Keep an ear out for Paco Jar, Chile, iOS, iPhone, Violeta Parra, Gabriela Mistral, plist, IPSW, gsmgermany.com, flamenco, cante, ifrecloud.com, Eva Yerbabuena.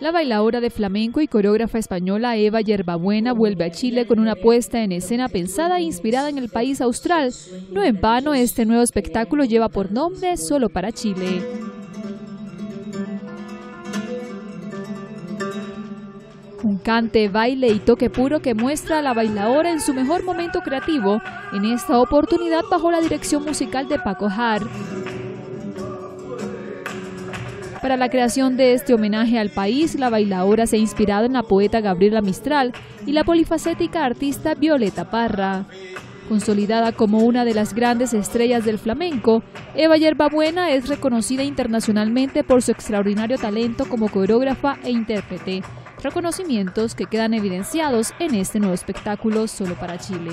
La bailaora de flamenco y coreógrafa española Eva Yerbabuena vuelve a Chile con una puesta en escena pensada e inspirada en el país austral. No en vano, este nuevo espectáculo lleva por nombre Solo para Chile. Un cante, baile y toque puro que muestra a la bailaora en su mejor momento creativo, en esta oportunidad bajo la dirección musical de Paco Jar. Para la creación de este homenaje al país, la bailaora se ha inspirado en la poeta Gabriela Mistral y la polifacética artista Violeta Parra. Consolidada como una de las grandes estrellas del flamenco, Eva Yerbabuena es reconocida internacionalmente por su extraordinario talento como coreógrafa e intérprete, reconocimientos que quedan evidenciados en este nuevo espectáculo Solo para Chile.